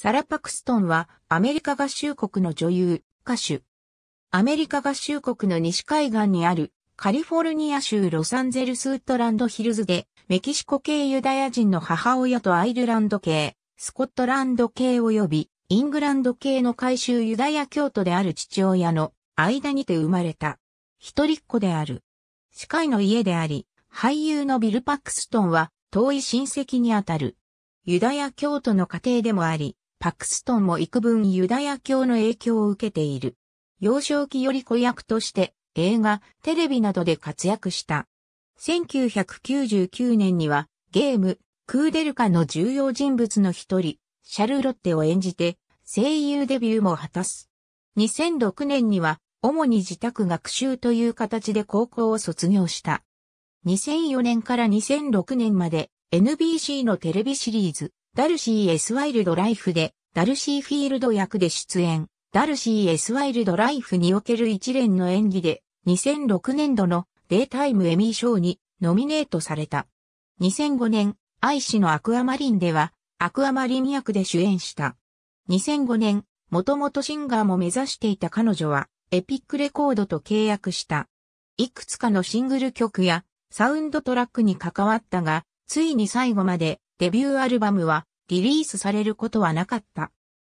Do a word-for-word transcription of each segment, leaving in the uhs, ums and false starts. サラ・パクストンはアメリカ合衆国の女優、歌手。アメリカ合衆国の西海岸にあるカリフォルニア州ロサンゼルスウッドランドヒルズでメキシコ系ユダヤ人の母親とアイルランド系、スコットランド系及びイングランド系の改宗ユダヤ教徒である父親の間にて生まれた。一人っ子である。歯科医の家であり、俳優のビル・パクストンは遠い親戚にあたる。ユダヤ教徒の家庭でもあり、パクストンも幾分ユダヤ教の影響を受けている。幼少期より子役として映画、テレビなどで活躍した。せんきゅうひゃくきゅうじゅうきゅうねんにはゲーム、クーデルカの重要人物の一人、シャルロッテを演じて声優デビューも果たす。にせんろくねんには主に自宅学習という形で高校を卒業した。にせんよねんからにせんろくねんまで エヌビーシー のテレビシリーズ、ダルシー・エス・ワイルド・ライフで、ダルシー・フィールド役で出演、ダルシー・エス・ワイルド・ライフにおける一連の演技で、にせんろくねんどのデイタイムエミー賞にノミネートされた。にせんごねん、愛しのアクアマリンでは、アクアマリン役で主演した。にせんごねん、もともとシンガーも目指していた彼女は、エピックレコードと契約した。いくつかのシングル曲や、サウンドトラックに関わったが、ついに最後まで、デビューアルバムはリリースされることはなかった。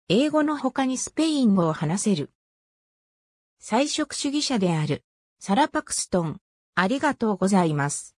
英語の他にスペイン語を話せる。菜食主義者である。サラ・パクストン。ありがとうございます。